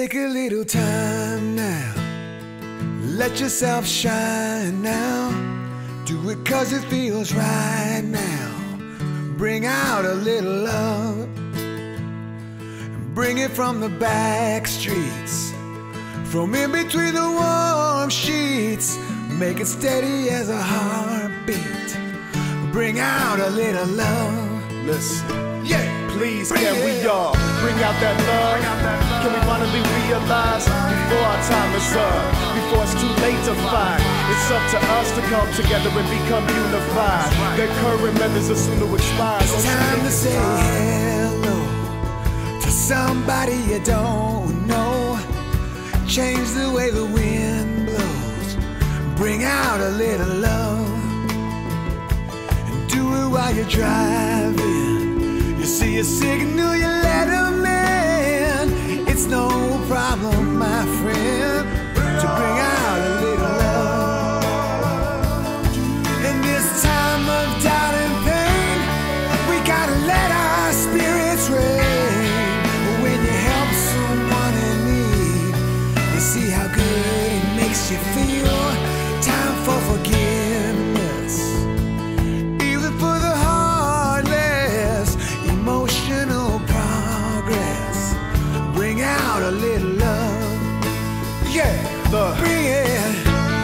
Take a little time now, let yourself shine now. Do it cause it feels right now. Bring out a little love, bring it from the back streets, from in between the warm sheets. Make it steady as a heartbeat. Bring out a little love. Listen, yeah, please can we all bring out that love? Can we finally realize before our time is up, before it's too late to fight? It's up to us to come together and become unified. Their current members are soon to expire. It's time to say hello to somebody you don't know. Change the way the wind blows. Bring out a little love. And do it while you're driving. You see a signal, you let them in. It's no problem, my friend, to bring out a little love. In this time of doubt and pain, we gotta let our spirits reign. When you help someone in need, you see how good it makes you feel. Time for forgiveness, even for the emotional progress. Bring out a little love. Yeah, look. Bring it.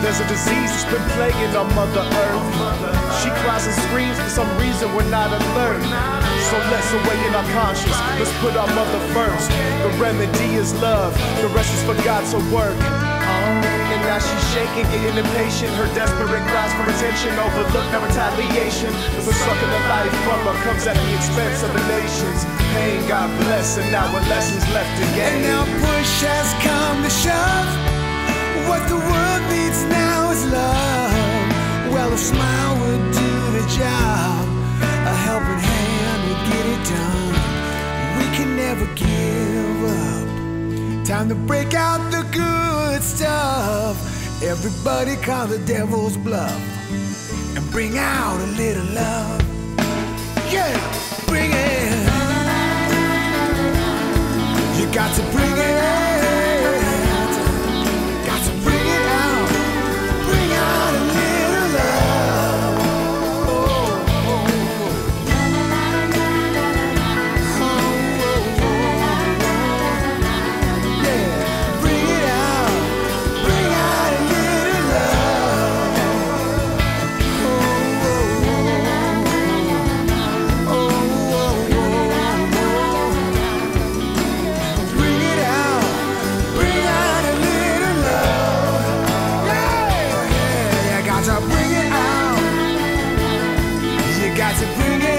There's a disease that's been plaguing our Mother Earth. She cries and screams for some reason we're not alert. So let's awaken our conscience. Let's put our mother first. The remedy is love. The rest is for God to work. And now she's shaking, getting impatient. Her desperate cries for attention overlooked, no retaliation. But we're sucking the life from her comes at the expense of the nation's pain. God bless, and now a lesson's left to gain. And now push has come to shove. What the world needs now is love. Well, a smile would do the job, a helping hand would get it done. We can never give up. Time to break out the good stuff. Everybody call the devil's bluff and bring out a little love. Yeah, bring it. You got to bring it. Got to bring it out. Bring out a little love. Oh, oh, oh. Oh, oh, oh. Yeah, bring it. Bring it out. You got to bring it out.